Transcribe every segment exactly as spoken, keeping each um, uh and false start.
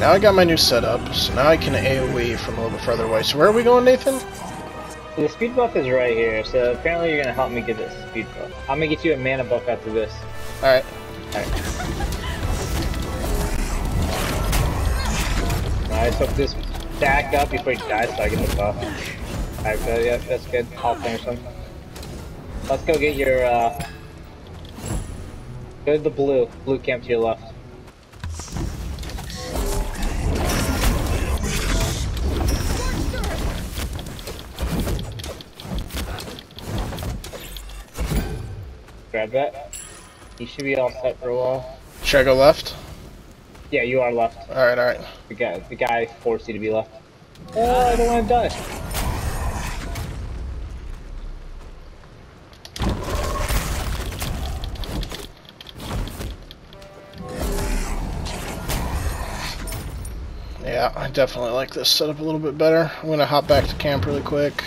Alright, now I got my new setup, so now I can AoE from a little bit further away. So where are we going, Nathan? The speed buff is right here, so apparently you're gonna help me get this speed buff. I'm gonna get you a mana buff after this. Alright. Alright. Nice, hook this back up before he dies so I get the buff. Alright, so yeah, that's good. I'll finish him. Let's go get your, uh... go to the blue. Blue camp to your left. Grab that. You should be all set for a while. Should I go left? Yeah, you are left. Alright, alright. The guy, the guy forced you to be left. Oh, I don't want to die. Yeah, I definitely like this setup a little bit better. I'm gonna hop back to camp really quick.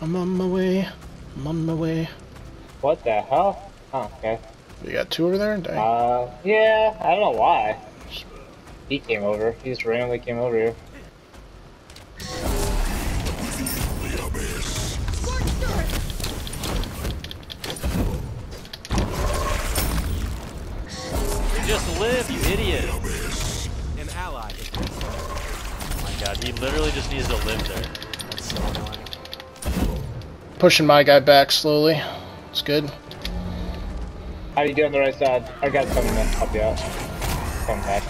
I'm on my way. I'm on my way. What the hell? Oh, okay. You got two over there? Dang. Uh, yeah, I don't know why. He came over. He just randomly came over here. Just live, you idiot. An ally. Oh my god, he literally just needs to live there. That's so annoying. Pushing my guy back slowly. It's good. How you doing on the right side? I got something to help you out. Come back.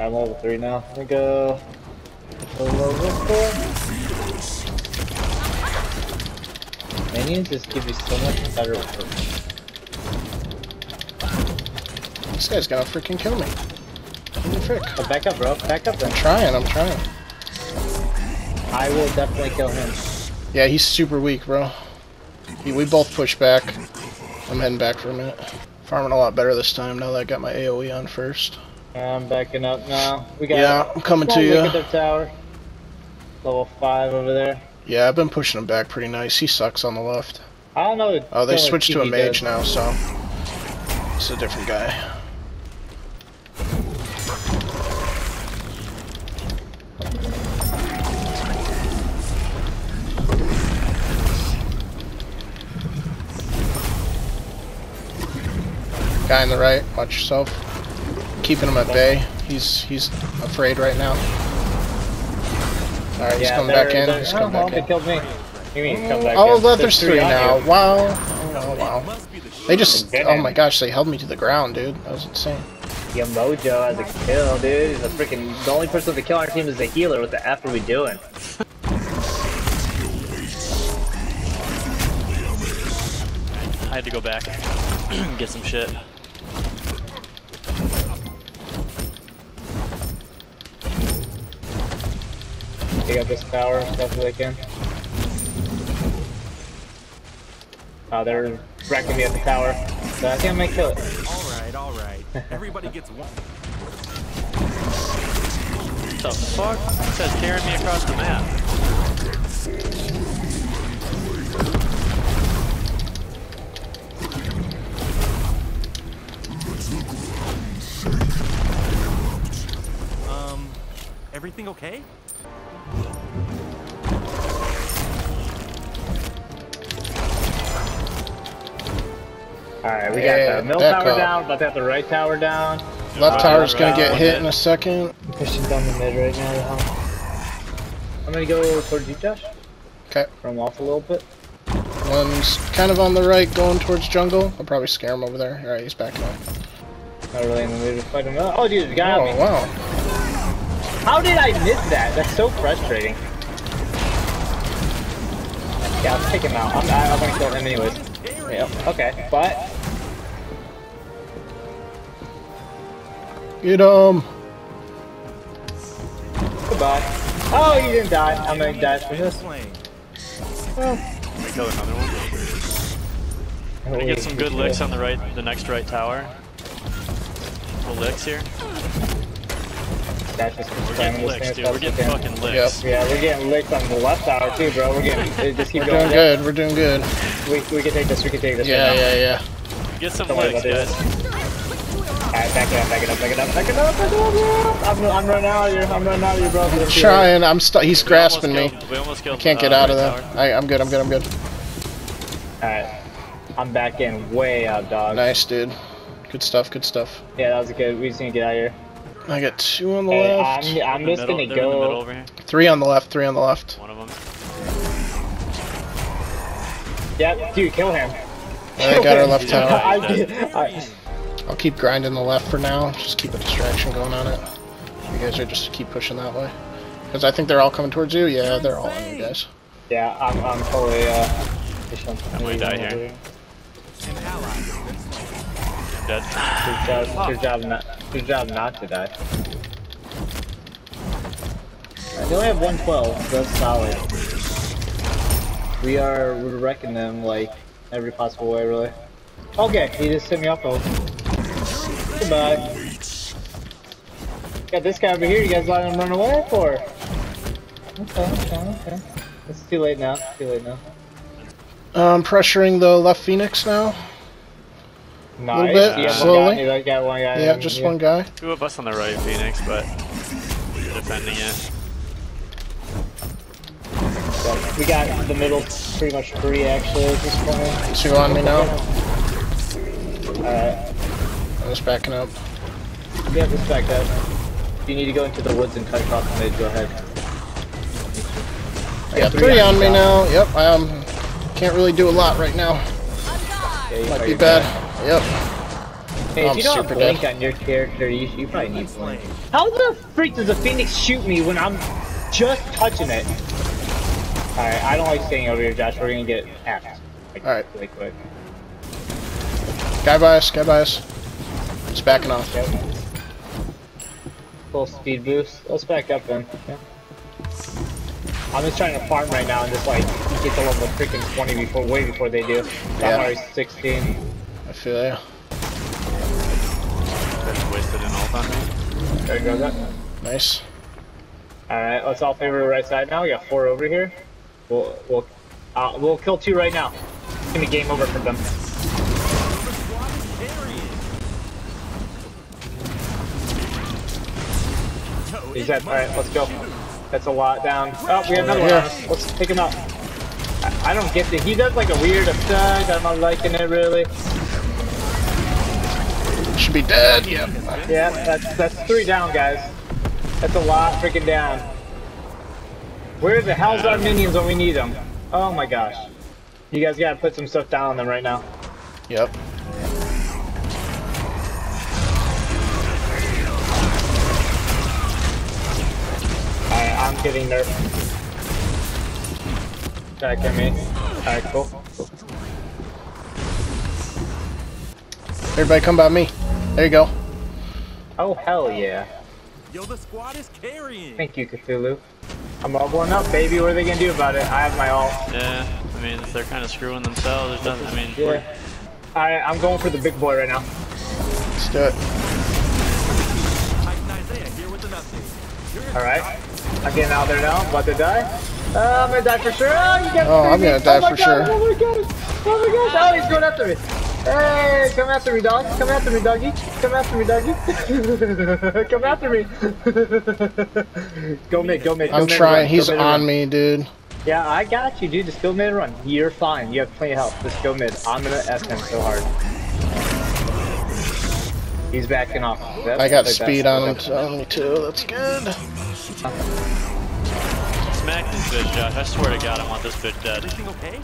I'm level three now. Let me go. Level four. Minions just give you so much better work. This guy's gonna freaking kill me. Holy frick. Oh, back up, bro. Back up. Then. I'm trying. I'm trying. I will definitely kill him. Yeah, he's super weak, bro. He, we both push back. I'm heading back for a minute. Farming a lot better this time now that I got my AoE on first. I'm backing up now. We got yeah, I'm coming to you. Their tower. Level five over there. Yeah, I've been pushing him back pretty nice. He sucks on the left. I don't know. Oh, they switched to a mage now, so it's a different guy. Guy on the right, watch yourself. Keeping him at bay. He's he's afraid right now. Alright, yeah, he's coming back in. He's coming back in. Killed me. You mean come back oh, in. That there's three, three now. Wow. Oh, wow. They just, oh my gosh, they held me to the ground, dude. That was insane. Yeah, Mojo has a kill, dude. He's a freaking, the only person to kill our team is a healer. What the F are we doing? I had to go back and get some shit. They got this tower as best as they can. Oh, they're wrecking me at the tower. So I can't make kill it. Alright, alright. Everybody gets one. What the fuck? It says carrying me across the map. Um, everything okay? Alright, we yeah, got the mill tower up. Down, about to have the right tower down. Left uh, tower's gonna get hit in a second. I'm pushing down the mid right now. I'm gonna go towards you, Josh. Okay. Run off a little bit. One's kind of on the right going towards jungle. I'll probably scare him over there. Alright, he's backing up. Not really in the mood to fight him up. Oh, dude, got oh, me. Oh, wow. How did I miss that? That's so frustrating. Yeah, I'll take him out. I'm, I'm gonna kill him anyways. Yep. Okay, but. Get him. Goodbye. Oh, you didn't die. I'm gonna die for this. Well. Kill another one. I'm gonna get some good licks on the right, the next right tower. Little licks here. That's just we're getting licks, dude. We're getting again. Fucking licks. Yep. Yeah, we're getting licks on the left tower too, bro. We're getting. They just keep we're going. Doing good. We're doing good. We we can take this. We can take this. Yeah, right yeah, now. yeah. Get some Don't licks, guys. Alright, back it up, back it up, back it up, back it up, back it up, I'm, I'm running out of you, I'm running out of you, bro. I'm trying, I'm stuck, he's grasping me. We almost killed, I can't get uh, out of there. Right, I'm good, I'm good, I'm good. Alright, I'm back in, way out, dog. Nice, dude. Good stuff, good stuff. Yeah, that was good, we just need to get out of here. I got two on the hey, left. I'm, I'm just middle, gonna go. Middle over here. Three on the left, three on the left. One of them. Yeah, dude, kill him. I got our left tower. I, I'll keep grinding the left for now. Just keep a distraction going on it. You guys are just keep pushing that way. Because I think they're all coming towards you. Yeah, they're all on you guys. Yeah, I'm, I'm totally. Uh, I'm gonna die here. Doing. Dead. Good job, good job not, good job not to die. Right, they only have one twelve, so that's solid. We are we're wrecking them like every possible way, really. Okay, he just hit me off the hook. Goodbye. Got this guy over here, you guys letting him run away for? Okay, okay, okay. It's too late now, it's too late now. I'm pressuring the left Phoenix now. Nice. A little bit, yeah, slowly. One guy, got one guy, yeah, just yeah. one guy. Two of us on the right, Phoenix, but we're defending it. So we got the middle pretty much free, actually, at this point. Two on me now. Alright. I'm just backing up. Yeah, just back up. If you need to go into the woods and cut across the mid, go ahead. I got three, three on me now. Yep, I um, can't really do a lot right now. Yeah, might be bad. bad. Yep. Hey, oh, if you don't have blink dead. on your character, you, you probably need blink. How the freak does a Phoenix shoot me when I'm just touching it? Alright, I don't like staying over here, Josh. We're gonna get attacked. Like, Alright. Really quick. Guy by us, guy by us. It's backing off. Yep. Full speed boost. Let's back up then. Yeah. I'm just trying to farm right now and just like get the level freaking twenty before, way before they do. So yeah. I'm already sixteen. I feel you. Wasted an ult on me. There goes that. Nice. Alright, let's all favor the right side now. We got four over here. We'll we'll uh, we'll kill two right now. It's gonna be game over for them. He's dead. Alright, let's go. That's a lot down. Oh, we have another one. Let's pick him up. I, I don't get it. He does like a weird effect. I'm not liking it really. Should be dead. Yep. Yeah, that's that's three down, guys. That's a lot freaking down. Where the hell's our minions when we need them? Oh my gosh. You guys gotta put some stuff down on them right now. Yep. Alright, I'm getting nerfed. Back at me. Alright, cool. cool. Everybody come by me. There you go. Oh, hell yeah. Yo, the squad is carrying. Thank you, Cthulhu. I'm all blown up, baby. What are they going to do about it? I have my ult. Yeah, I mean, if they're kind of screwing themselves, it doesn't, I mean... Yeah. Alright, I'm going for the big boy right now. Let's do it. Alright. I'm getting out there now. I'm about to die. Uh, I'm going to die for sure. Oh, you oh I'm going to die oh, for God. sure. Oh, my God. Oh, my gosh. Oh, he's going after me. Hey, come after me, dog. Come after me, doggy. Come after me, doggy. Come after me. Go mid, go mid. Go I'm mid trying. He's on run. me, dude. Yeah, I got you, dude. Just go mid and run. You're fine. You have plenty of health. Just go mid. I'm gonna F him so hard. He's backing off. That's I got speed on him, on me too. That's good. Smack this bitch, Josh. I swear to God, I want this bitch dead. Everything okay?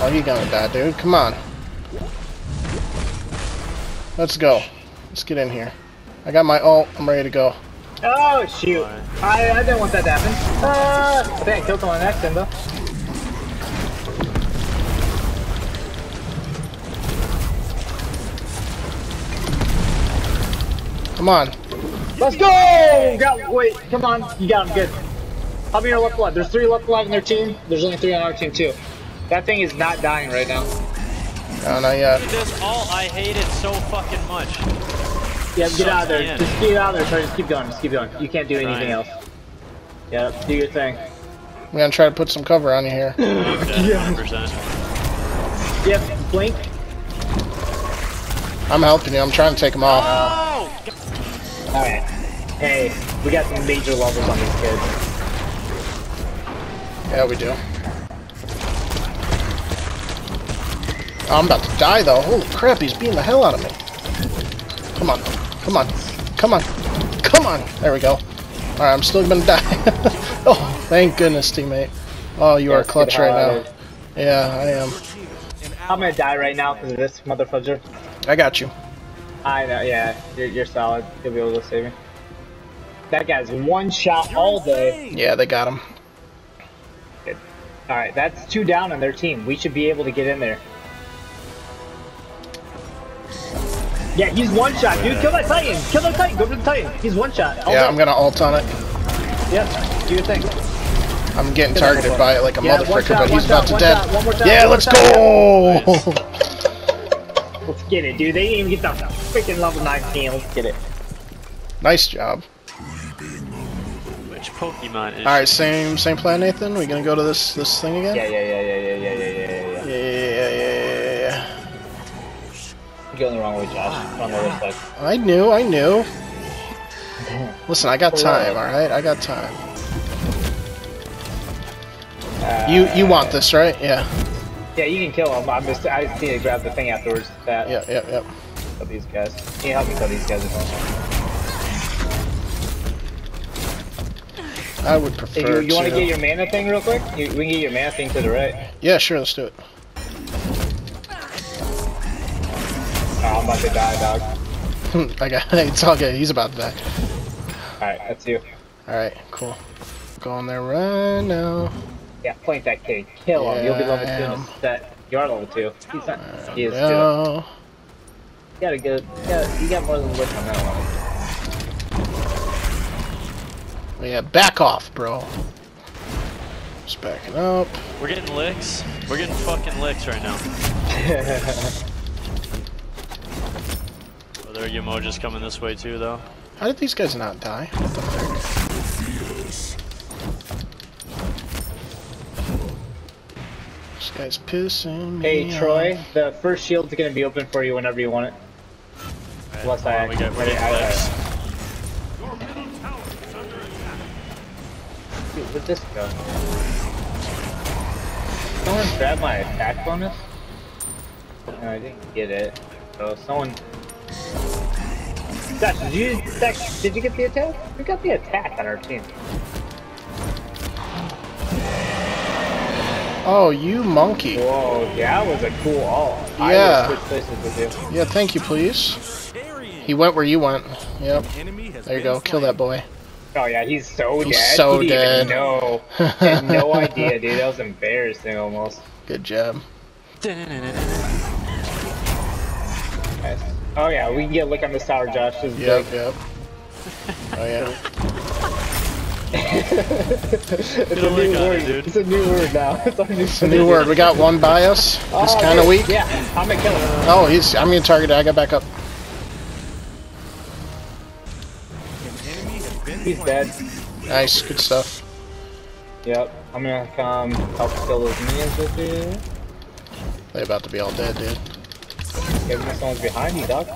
Oh, you gonna die, dude. Come on. Let's go. Let's get in here. I got my ult. I'm ready to go. Oh, shoot. I, I didn't want that to happen. Uh, I think I killed someone next time, though. Come on. Let's go! Got, wait, come on. You got him. Good. I'll be your left blood. There's three left blood in their team. There's only three on our team, too. That thing is not dying right now. No, not yet. This all I hate it so fucking much. Yeah, get so out of there. Man. Just get out of there, Troy. Just keep going. Just keep going. You can't do anything else. Yep, do your thing. I'm gonna try to put some cover on you here. Yeah. one hundred percent. Yep, blink. I'm helping you. I'm trying to take them off. Oh. All right. Hey, we got some major levels on these kids. Yeah, we do. Oh, I'm about to die though. Holy crap! He's beating the hell out of me. Come on, come on, come on, come on. There we go. All right, I'm still gonna die. Oh, thank goodness, teammate. Oh, you yeah, are clutch right now. Yeah, I am. I'm gonna die right now because of this motherfudger. I got you. I know, yeah. You're, you're solid. You'll be able to save me. That guy's one shot all day. Yeah, they got him. Good. Alright, that's two down on their team. We should be able to get in there. Yeah, he's one shot, dude. Kill that Titan. Kill that Titan. Go to the Titan. He's one shot. All yeah, day. I'm gonna ult on it. Yeah, do your thing. I'm getting targeted by it like a yeah, motherfucker, but he's about to dead. Yeah, let's go! Let's get it, dude. They didn't even get that freaking level nineteen. Let's get it. Nice job. Which Pokemon is? Alright, same same plan, Nathan. We gonna go to this this thing again? Yeah, yeah, yeah, yeah, yeah, yeah, yeah, yeah, yeah, yeah, yeah, yeah, yeah, yeah. Going the wrong way, Josh. Wrong way, like. I knew, I knew. Listen, I got time, alright? I got time. Uh, you you want this, right? Yeah. Yeah, you can kill him. I'm just, I just need to grab the thing afterwards. That. Yeah, yeah, yeah. Kill these guys. Can you help me kill these guys as well? I would prefer hey, you, you to... You want to get your mana thing real quick? You, we can get your mana thing to the right. Yeah, sure, let's do it. Oh, I'm about to die, dog. I got it. It's all good. He's about to die. Alright, that's you. Alright, cool. Going there right now. Yeah, point that kid. Kill him. Yeah, you'll be level two in a set. You are level two. He's not. He is no. two. You gotta get it. You got, you got more than whip on that one. Yeah, back off, bro. Just backing up. We're getting licks. We're getting fucking licks right now. Well, their Yamojis coming this way too, though. How did these guys not die? Guy's pissing me Hey Troy, off. The first shield's gonna be open for you whenever you want it. Right, Unless I, on, we got I, I, I, I... Dude, where'd this go? Someone grab my attack bonus? No, I didn't get it. So someone... Gosh, did you, that, did you get the attack? We got the attack on our team. Oh, you monkey. Whoa, that was a cool ult. Yeah. I would switch places with you. Yeah, thank you, please. He went where you went. Yep. There you go. Kill that boy. Oh, yeah, he's so he's dead. He's so he dead. No. Had no idea, dude. That was embarrassing almost. Good job. Nice. Oh, yeah, we can get a look on this tower, Josh. This yep, big. yep. Oh, yeah. it's, a new word. It, dude. It's a new word now. It's, our new it's a new word. We got one by us. He's oh, kind of weak. Yeah, I'm gonna kill him. Oh, he's. I'm gonna target it. I got back up. He's dead. Nice, good stuff. Yep, I'm gonna come help kill those minions with you. They're about to be all dead, dude. Yeah, someone's behind you, dog.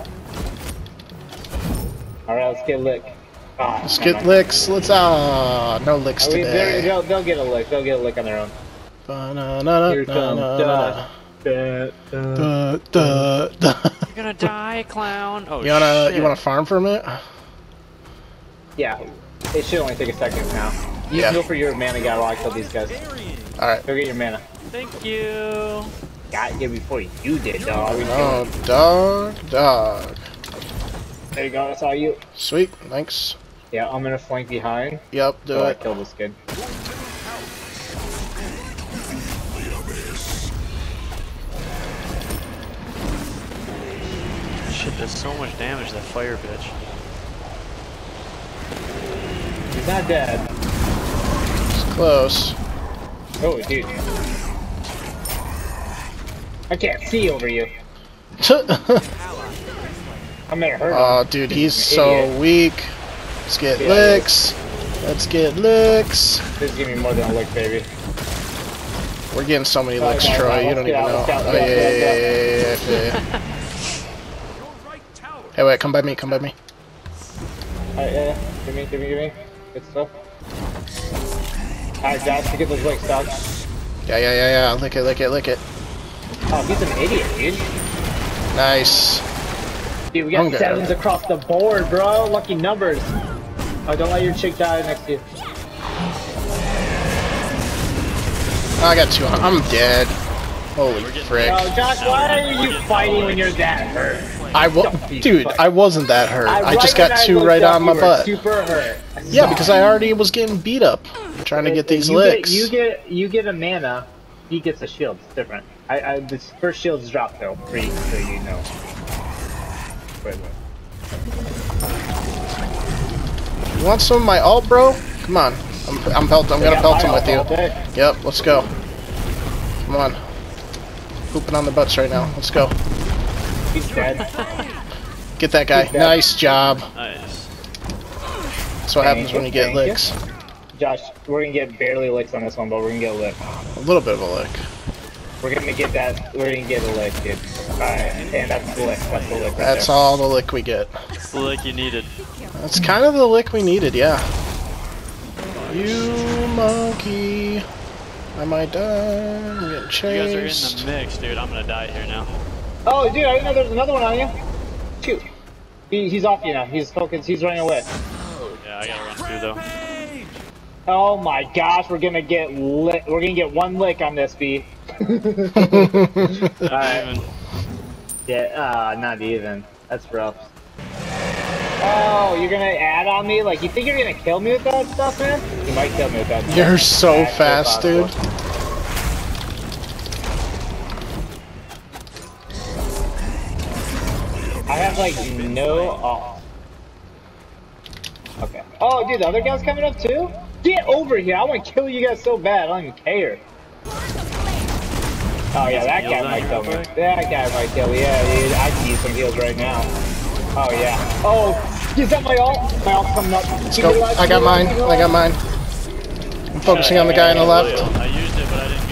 All right, let's get licked. Oh, let's get licks. Let's ah, oh, no licks we, today. They'll, they'll get a lick. They'll get a lick on their own. You're gonna die, clown. Oh, you wanna shit. you wanna farm for a minute? Yeah, it should only take a second now. You yeah. Go for your mana guy while I kill these guys. All right. Go get your mana. Thank you. Got you before you did, dog. Oh, dog, dog. There you go, that's all you. Sweet, thanks. Yeah, I'm gonna flank behind. Yep, do it. I kill this kid. Shit, there's so much damage, that fire bitch. He's not dead. It's close. Oh, dude. I can't see over you. I'm gonna hurt him. Oh, dude, he's so weak. Let's get yeah, licks. Let's get licks. Please give me more than a lick, baby. We're getting so many oh, licks, Troy. You don't even know. Oh, yeah, yeah, yeah, yeah, yeah. Hey, wait, come by me, come by me. Alright, yeah, yeah. Give me, give me, give me. Good stuff. Alright, Josh, you get those legs, dog. Yeah, yeah, yeah, yeah. Lick it, lick it, lick it. Oh, he's an idiot, dude. Nice. Dude, we got I'm sevens good. Across the board, bro. Lucky numbers. Oh, don't let your chick die next to you. Oh, I got two on. I'm dead. Holy frick. No, Josh, why are you fighting when you're that hurt? I wa Dude, fighting. I wasn't that hurt. I, I just got two right on my butt. Super hurt. Yeah, because I already was getting beat up. I'm trying to get these you licks. Get, you, get, you get a mana, he gets a shield. It's different. I, I, this first shield's dropped, though, free, so you know. Wait, wait. You want some of my ult, bro? Come on. I'm, I'm, pelt, I'm gonna pelt him with you. Yep, let's go. Come on. Pooping on the butts right now. Let's go. He's dead. Get that guy. Nice job. Nice. That's what happens when you get licks. Josh, we're gonna get barely licks on this one, but we're gonna get a lick. A little bit of a lick. We're gonna get that. We're gonna get a lick, dude. Alright, and that's the lick. That's the lick. Right that's there. All the lick we get. That's the lick you needed. That's kind of the lick we needed, yeah. You monkey, I might die. I'm getting chased. You guys are in the mix, dude. I'm gonna die here now. Oh, dude, I didn't know there was another one on you. Shoot. He, he's off you now. He's focused. He's running away. Yeah, I gotta run through though. Oh my gosh, we're gonna get lit. We're gonna get one lick on this, B. Alright. Yeah, ah, uh, not even. That's rough. Oh, you're gonna add on me? Like, you think you're gonna kill me with that stuff, man? You might kill me with that stuff. You're so fast, dude. I have, like, no off. Okay. Oh, dude, the other guy's coming up, too? Get over here! I wanna kill you guys so bad, I don't even care. Oh, yeah, that guy might kill me. That guy might kill me. Yeah, dude, I can use some heals right now. Oh yeah. Oh, is that my ult? My ult's coming up. Let's go. I got mine. I got mine. I'm focusing yeah, on the guy yeah, on the left. I used it, but I didn't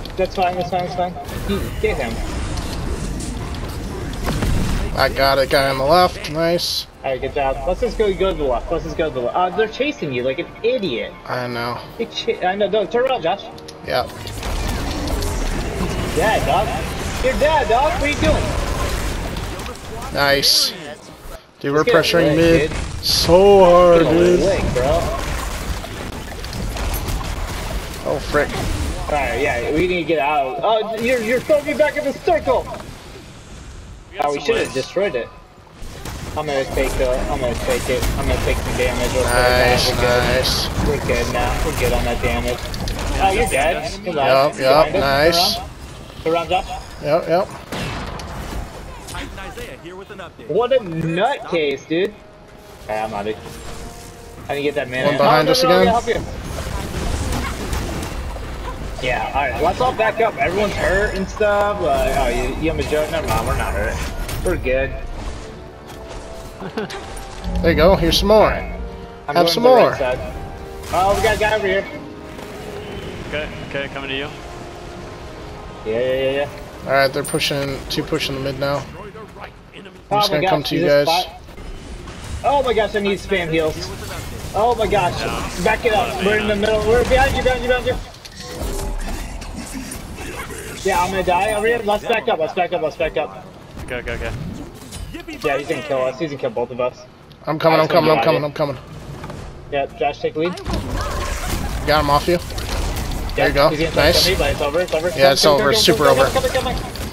mean to. That's fine. That's fine. That's fine. Get him. I got a guy on the left. Nice. All right, good job. Let's just go go to the left. Let's just go to the left. Uh, they're chasing you like an idiot. I know. I know. Don't turn around, Josh. Yeah. Yeah, dog. You're dead, dog. What are you doing? Nice. Dude, we're pressuring mid so hard, dude. Oh, frick. Alright, yeah, we need to get out. Oh, you're, you're throwing me back in the circle! Oh, we should have destroyed it. I'm gonna take the, I'm gonna take it. I'm gonna take some damage. Nice, nice. We're good now. We're good on that damage. Oh, you're dead. Yup, yup, nice. Two rounds up. Yup, yup. What a nutcase, dude! Hey, I'm out of. I didn't get that man. One behind oh, no, us no, no, again. Yeah, all right. Let's all back up. Everyone's hurt and stuff. Like, oh, you, you have a joke? Never mind. We're not hurt. We're good. There you go. Here's some more. I'm have some more. Right oh, we got a guy over here. Okay, okay, coming to you. Yeah, yeah, yeah, yeah. All right, they're pushing. Two pushing the mid now. I'm just gonna come to you guys. Oh my gosh, I need spam heals. Oh my gosh. Back it up. We're in the middle. We're behind you, behind you, behind you. Yeah, I'm gonna die over here. Let's back up, let's back up, let's back up. Okay, okay, okay. Yeah, he's gonna kill us. He's gonna kill both of us. I'm coming, I'm coming, I'm coming, I'm coming. Yeah, Josh, take the lead. Got him off you. There you go. Nice. It's over, it's over. Yeah, it's over. Super over.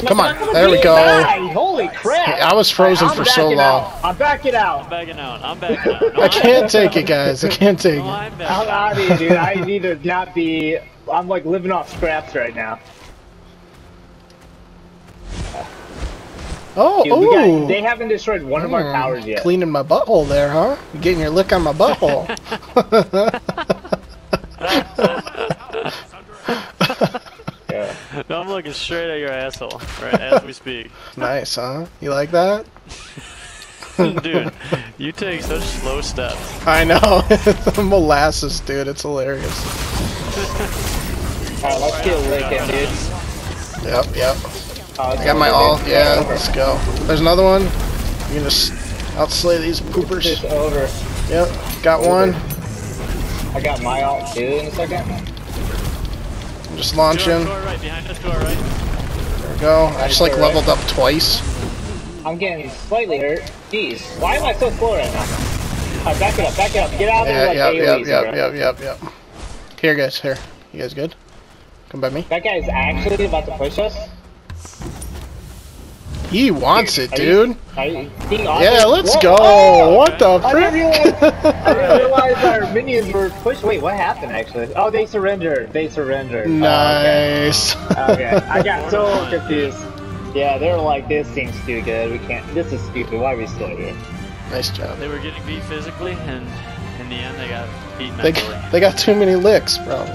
Come on, there we go. Die. Holy crap! I was frozen right, for so long. Out. I'm backing out. I'm backing out. I'm backing out. No, I can't take it, guys. I can't take it. No, I'm out of here, dude. I need to not be. I'm like living off scraps right now. Oh, dude, oh! Got, they haven't destroyed one of mm, our towers yet. Cleaning my butthole there, huh? You're getting your lick on my butthole. No, I'm looking straight at your asshole right as we speak. Nice, huh? You like that? Dude, you take such slow steps. I know. It's molasses, dude. It's hilarious. Alright, let's get licking, dude. Yep, yep. I got my ult. Yeah, let's go. There's another one. You're gonna outslay these poopers. It's over. Yep, got one. I got my alt too in a second. I'm just launching. To our right, behind us, to our right. There we go. I just like leveled up twice. I'm getting slightly hurt. Jeez, why am I so slow right now? Alright, back it up, back it up. Get out of there. Yeah, yep, yep, yep, yep, yep, yep. Here, guys, here. You guys good? Come by me. That guy's actually about to push us. He wants it, dude. Yeah, let's go. What the frick? I didn't realize our minions were pushed. Wait, what happened actually? Oh, they surrendered. They surrendered. Nice. Oh, okay. okay, I got so confused. Yeah, they were like, this seems too good. We can't. This is stupid. Why are we still here? Nice job. They were getting beat physically, and in the end, they got beat mentally. They got too many licks, bro.